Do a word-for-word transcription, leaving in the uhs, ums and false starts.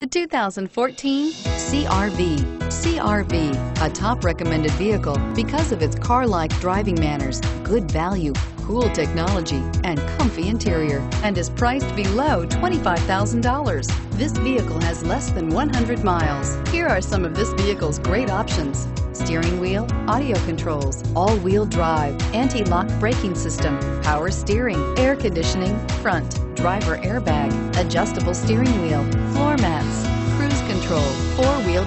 The two thousand fourteen C R V. C R V, a top recommended vehicle because of its car-like driving manners, good value, cool technology, and comfy interior, and is priced below twenty-five thousand dollars. This vehicle has less than one hundred miles. Here are some of this vehicle's great options: steering wheel audio controls, all-wheel drive, anti-lock braking system, power steering, air conditioning, front driver airbag, adjustable steering wheel, floor mats, cruise control, four-wheel